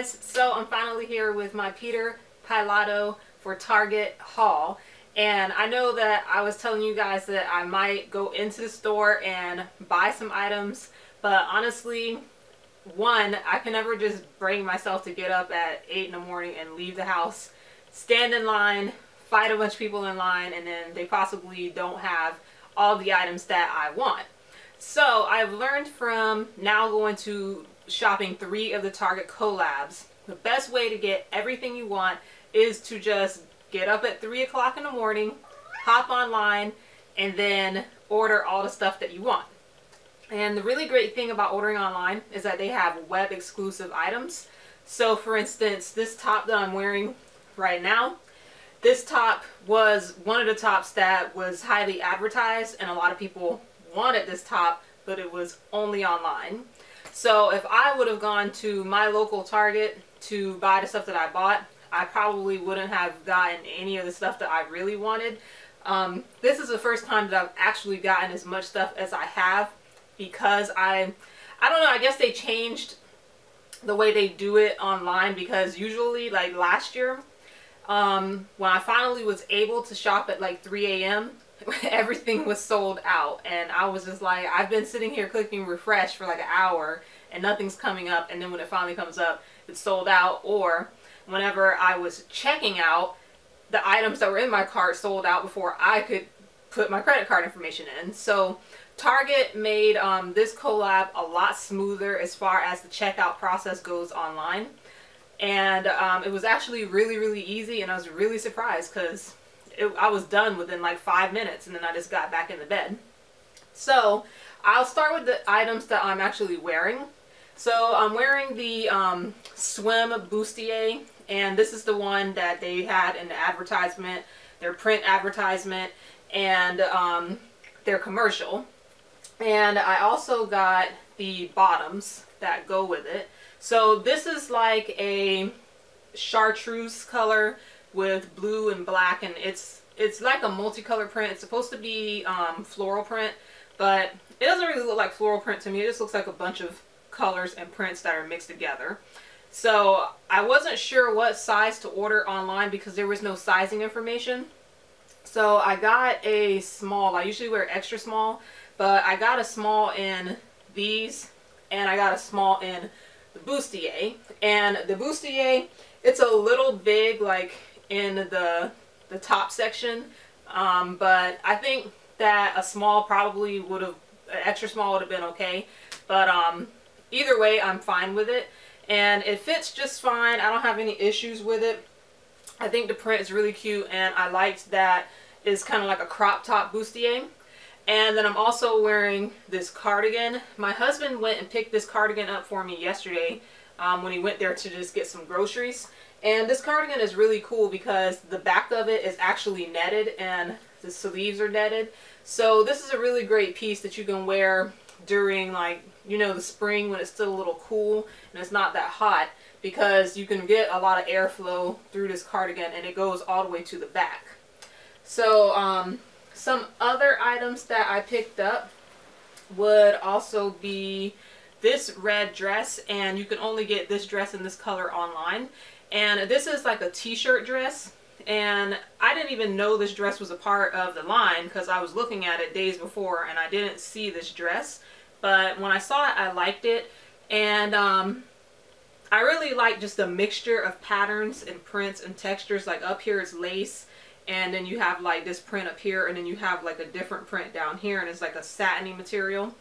guys, so I'm finally here with my Peter Pilotto for Target haul, and I know that I was telling you guys that I might go into the store and buy some items, but honestly, one, I can never just bring myself to get up at 8 in the morning and leave the house, stand in line, fight a bunch of people in line, and then they possibly don't have all the items that I want. So I've learned from now going to shopping 3 of the Target collabs, the best way to get everything you want is to just get up at 3 o'clock in the morning, hop online, and then order all the stuff that you want. And the really great thing about ordering online is that they have web exclusive items. So for instance, this top that I'm wearing right now, this top was one of the tops that was highly advertised, and a lot of people wanted this top, but it was only online. So if I would have gone to my local Target to buy the stuff that I bought, I probably wouldn't have gotten any of the stuff that I really wanted. This is the first time that I've actually gotten as much stuff as I have, because I don't know, I guess they changed the way they do it online, because usually, like last year, when I finally was able to shop at like 3 a.m, everything was sold out, and I was just like, I've been sitting here clicking refresh for like an hour and nothing's coming up, and then when it finally comes up, it's sold out. Or whenever I was checking out, the items that were in my cart sold out before I could put my credit card information in. So Target made this collab a lot smoother as far as the checkout process goes online, and it was actually really easy, and I was really surprised because I was done within like 5 minutes, and then I just got back in the bed. So I'll start with the items that I'm actually wearing. So I'm wearing the swim bustier, and this is the one that they had in the advertisement, their print advertisement and their commercial. And I also got the bottoms that go with it. So this is like a chartreuse color with blue and black, and it's like a multicolor print. It's supposed to be floral print, but it doesn't really look like floral print to me. It just looks like a bunch of colors and prints that are mixed together. So I wasn't sure what size to order online because there was no sizing information. So I got a small. I usually wear extra small, but I got a small in these, and I got a small in the bustier. And the bustier, it's a little big, like in the top section, but I think that a small probably would have, an extra small would have been okay, but either way I'm fine with it, and it fits just fine. I don't have any issues with it. I think the print is really cute, and I liked that it's kind of like a crop top bustier. And then I'm also wearing this cardigan. My husband went and picked this cardigan up for me yesterday when he went there to just get some groceries. And this cardigan is really cool because the back of it is actually netted, and the sleeves are netted. So this is a really great piece that you can wear during, like, you know, the spring when it's still a little cool and it's not that hot, because you can get a lot of airflow through this cardigan, and it goes all the way to the back. So some other items that I picked up would also be this red dress, and you can only get this dress in this color online. And this is like a t-shirt dress, and I didn't even know this dress was a part of the line because I was looking at it days before and I didn't see this dress, but when I saw it I liked it. And I really like just the mixture of patterns and prints and textures. Like up here is lace, and then you have like this print up here, and then you have like a different print down here, and it's like a satiny material.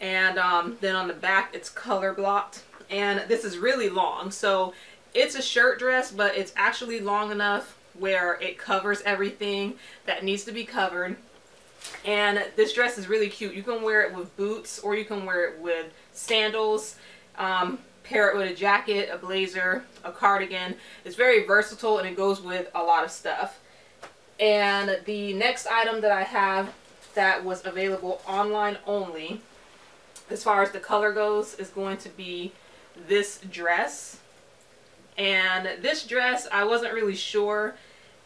And then on the back it's color blocked, and this is really long. So it's a shirt dress, but it's actually long enough where it covers everything that needs to be covered. And this dress is really cute. You can wear it with boots, or you can wear it with sandals, pair it with a jacket, a blazer, a cardigan. It's very versatile, and it goes with a lot of stuff. And the next item that I have that was available online only, as far as the color goes, is going to be this dress. And this dress, I wasn't really sure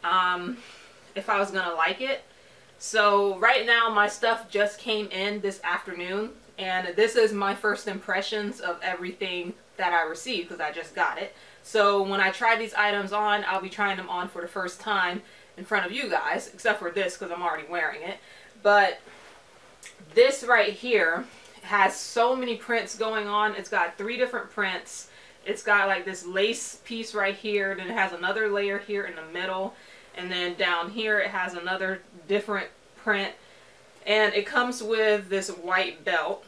if I was gonna like it. So right now my stuff just came in this afternoon, and this is my first impressions of everything that I received because I just got it. So when I try these items on, I'll be trying them on for the first time in front of you guys, except for this because I'm already wearing it. But this right here has so many prints going on. It's got 3 different prints. It's got like this lace piece right here, then it has another layer here in the middle, and then down here it has another different print. And it comes with this white belt.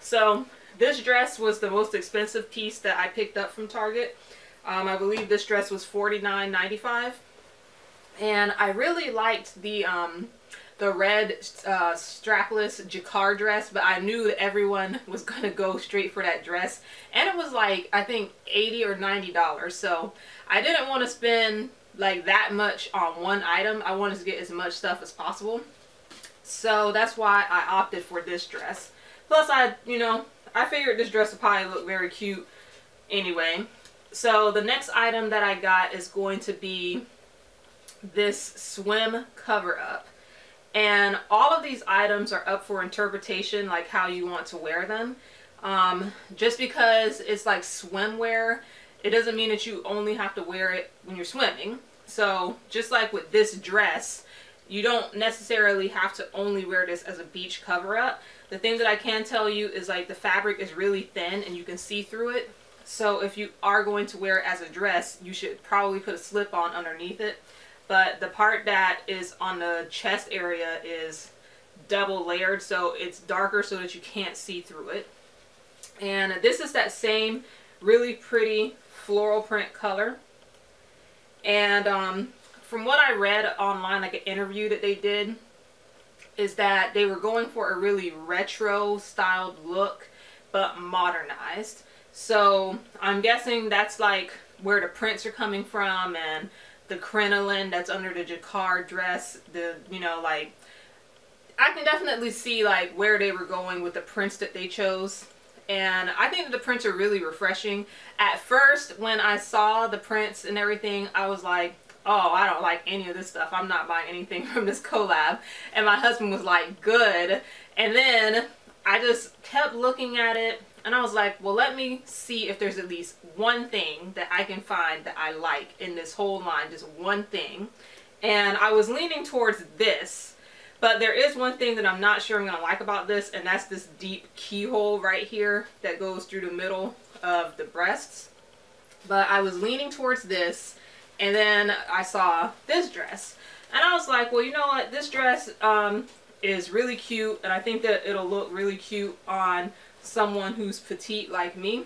So this dress was the most expensive piece that I picked up from Target. I believe this dress was $49.95, and I really liked the red strapless jacquard dress, but I knew that everyone was gonna go straight for that dress, and it was like, I think $80 or $90, so I didn't want to spend like that much on one item. I wanted to get as much stuff as possible, so that's why I opted for this dress. Plus, I figured this dress would probably look very cute anyway. So the next item that I got is going to be this swim cover-up. And all of these items are up for interpretation, like how you want to wear them. Just because it's like swimwear, it doesn't mean that you only have to wear it when you're swimming. So just like with this dress, you don't necessarily have to only wear this as a beach cover-up. The thing that I can tell you is like the fabric is really thin and you can see through it. So if you are going to wear it as a dress, you should probably put a slip-on underneath it. But the part that is on the chest area is double layered, so it's darker so that you can't see through it. And this is that same really pretty floral print color. And from what I read online, like an interview that they did, is that they were going for a really retro styled look but modernized. So I'm guessing that's like where the prints are coming from, and the crinoline that's under the jacquard dress, like I can definitely see like where they were going with the prints that they chose. And I think that the prints are really refreshing. At first, when I saw the prints and everything, I was like, oh, I don't like any of this stuff. I'm not buying anything from this collab. And my husband was like, good. And then I just kept looking at it, and I was like, well, let me see if there's at least one thing that I can find that I like in this whole line, just one thing. And I was leaning towards this, but there is one thing that I'm not sure I'm gonna like about this, and that's this deep keyhole right here that goes through the middle of the breasts. But I was leaning towards this, and then I saw this dress, and I was like, well, you know what, this dress is really cute, and I think that it'll look really cute on someone who's petite like me.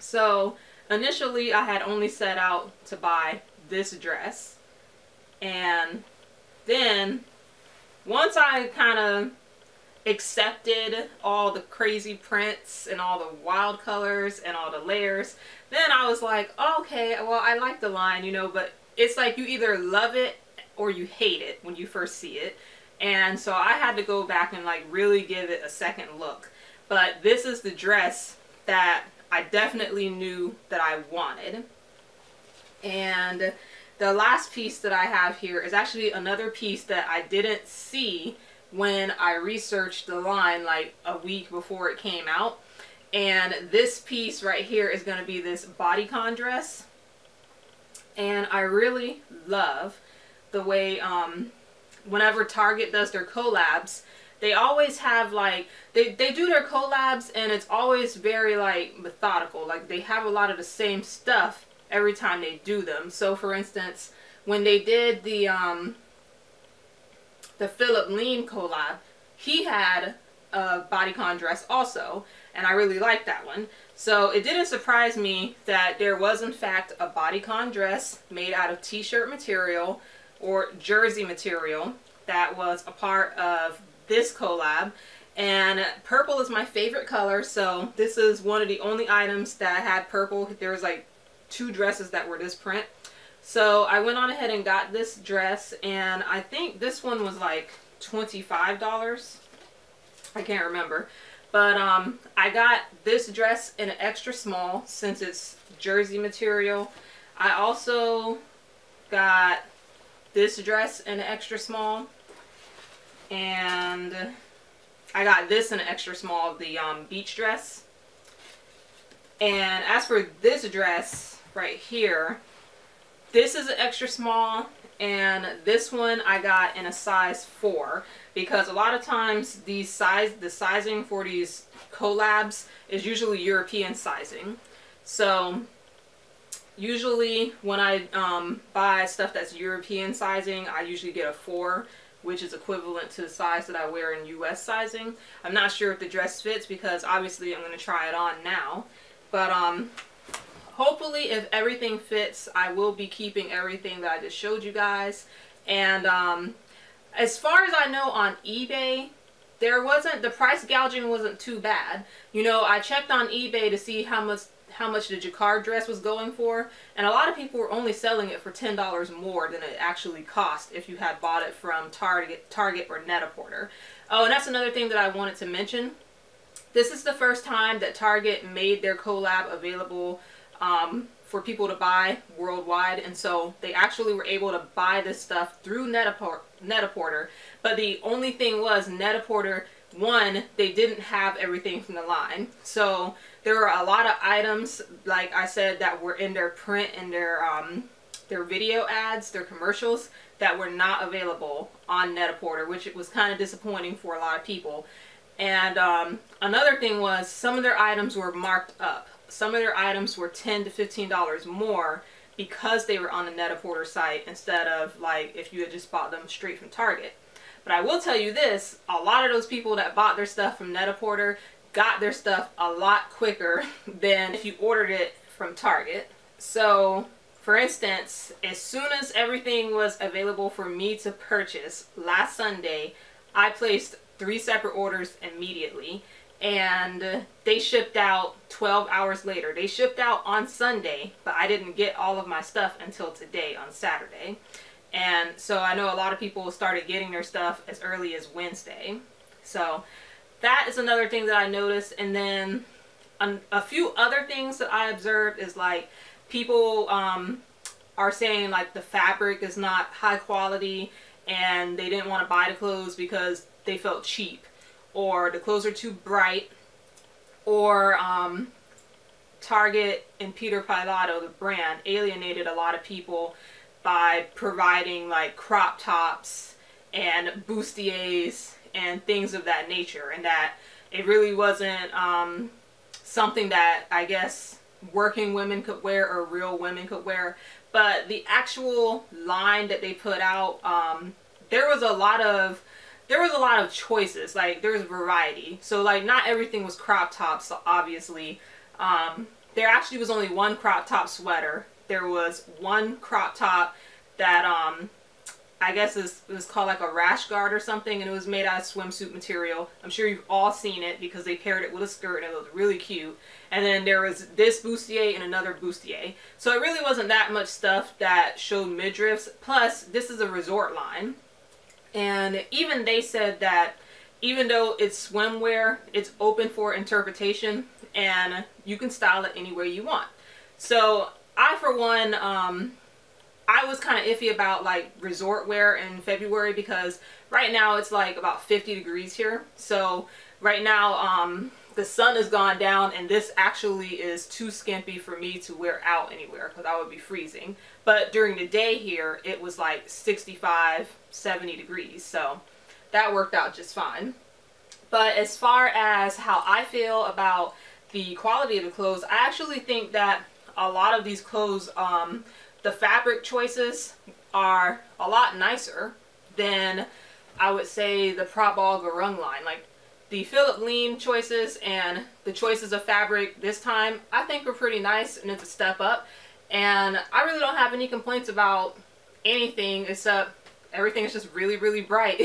So initially I had only set out to buy this dress, and then once I kind of accepted all the crazy prints and all the wild colors and all the layers, then I was like, oh, okay, well, I like the line, but it's like you either love it or you hate it when you first see it. And so I had to go back and like really give it a second look. But this is the dress that I definitely knew that I wanted. And the last piece that I have here is actually another piece that I didn't see when I researched the line like a week before it came out. And this piece right here is going to be this bodycon dress. And I really love the way, whenever Target does their collabs, they always have like, they do their collabs, and it's always very like methodical. Like they have a lot of the same stuff every time they do them. So for instance, when they did the Philip Lim collab, he had a bodycon dress also, and I really liked that one. So it didn't surprise me that there was in fact a bodycon dress made out of t-shirt material or jersey material that was a part of this collab. And purple is my favorite color, so this is one of the only items that had purple. There was like 2 dresses that were this print, so I went on ahead and got this dress, and I think this one was like $25, I can't remember. But I got this dress in an extra small since it's jersey material. I also got this dress in an extra small, and I got this in an extra small, the beach dress. And as for this dress right here, this is an extra small, and this one I got in a size 4, because a lot of times the sizing for these collabs is usually European sizing. So usually when I buy stuff that's European sizing, I usually get a 4, which is equivalent to the size that I wear in US sizing. I'm not sure if the dress fits because obviously I'm going to try it on now. But hopefully if everything fits, I will be keeping everything that I just showed you guys. And as far as I know, on eBay, the price gouging wasn't too bad. You know, I checked on eBay to see how much the jacquard dress was going for, and a lot of people were only selling it for $10 more than it actually cost if you had bought it from Target or Net-A-Porter. Oh, and that's another thing that I wanted to mention. This is the first time that Target made their collab available for people to buy worldwide, and so they actually were able to buy this stuff through Net-A-Porter. But the only thing was, Net-A-Porter, one, they didn't have everything from the line, so there were a lot of items, like I said, that were in their print and their video ads, their commercials, that were not available on Net-A-Porter, which it was kind of disappointing for a lot of people. And another thing was, some of their items were marked up. Some of their items were $10 to $15 more because they were on the Net-A-Porter site, instead of like if you had just bought them straight from Target. But I will tell you this, a lot of those people that bought their stuff from Net-A-Porter got their stuff a lot quicker than if you ordered it from Target. So, for instance, as soon as everything was available for me to purchase last Sunday, I placed 3 separate orders immediately, and they shipped out 12 hours later. They shipped out on Sunday, but I didn't get all of my stuff until today on Saturday. And so I know a lot of people started getting their stuff as early as Wednesday. So that is another thing that I noticed. And then a few other things that I observed is, like, people are saying, like, the fabric is not high quality and they didn't want to buy the clothes because they felt cheap, or the clothes are too bright, or Target and Peter Pilotto, the brand, alienated a lot of people by providing like crop tops and bustiers and things of that nature, and that it really wasn't something that I guess working women could wear or real women could wear. But the actual line that they put out, there was a lot of choices, like there was variety. So like not everything was crop tops, obviously. There actually was only one crop top sweater. There was one crop top that I guess it was called like a rash guard or something, and it was made out of swimsuit material. I'm sure you've all seen it because they paired it with a skirt and it looked really cute. And then there was this bustier and another bustier. So it really wasn't that much stuff that showed midriffs. Plus, this is a resort line, and even they said that even though it's swimwear, it's open for interpretation and you can style it any way you want. So I, for one, I was kind of iffy about like resort wear in February, because right now it's like about 50 degrees here. So right now the sun has gone down, and this actually is too skimpy for me to wear out anywhere because I would be freezing. But during the day here, it was like 65, 70 degrees. So that worked out just fine. But as far as how I feel about the quality of the clothes, I actually think that a lot of these clothes, the fabric choices are a lot nicer than, I would say, the Probal Garung line. Like the Philip Lim choices and the choices of fabric this time, I think are pretty nice, and it's a step up. And I really don't have any complaints about anything, except everything is just really, really bright.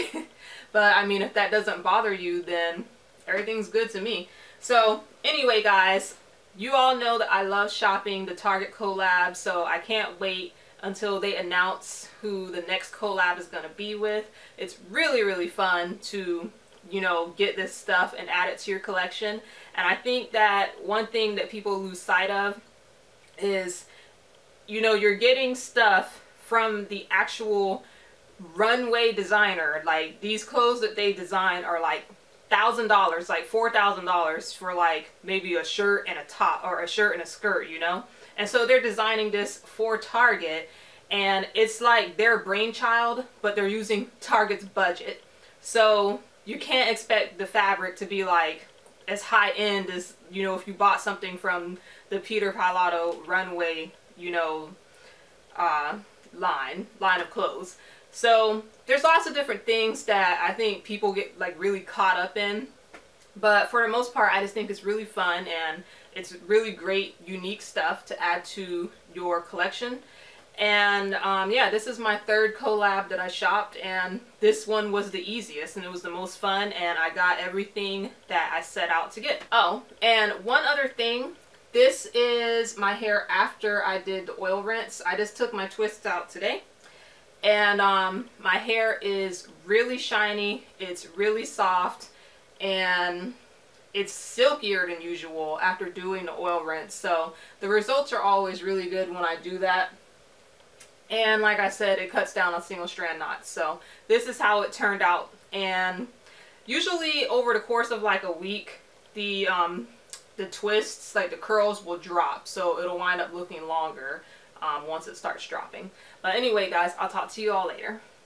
But I mean, if that doesn't bother you, then everything's good to me. So anyway, guys, you all know that I love shopping the Target collab, so I can't wait until they announce who the next collab is going to be with. It's really, really fun to, you know, get this stuff and add it to your collection. And I think that one thing that people lose sight of is, you know, you're getting stuff from the actual runway designer. Like, these clothes that they design are like $1,000, like $4,000 for like maybe a shirt and a top, or a shirt and a skirt, you know? And so they're designing this for Target, and it's like their brainchild, but they're using Target's budget. So you can't expect the fabric to be like as high end as, you know, if you bought something from the Peter Pilotto runway, you know, line of clothes. So there's lots of different things that I think people get like really caught up in, but for the most part, I just think it's really fun and it's really great, unique stuff to add to your collection. And yeah, this is my third collab that I shopped, and this one was the easiest and it was the most fun, and I got everything that I set out to get. Oh, and one other thing, this is my hair after I did the oil rinse. I just took my twists out today, and my hair is really shiny, it's really soft, and it's silkier than usual after doing the oil rinse. So the results are always really good when I do that. And like I said, it cuts down on single strand knots. So this is how it turned out. And usually over the course of like a week, the twists, like the curls, will drop. So it'll wind up looking longer once it starts dropping. But anyway, guys, I'll talk to you all later.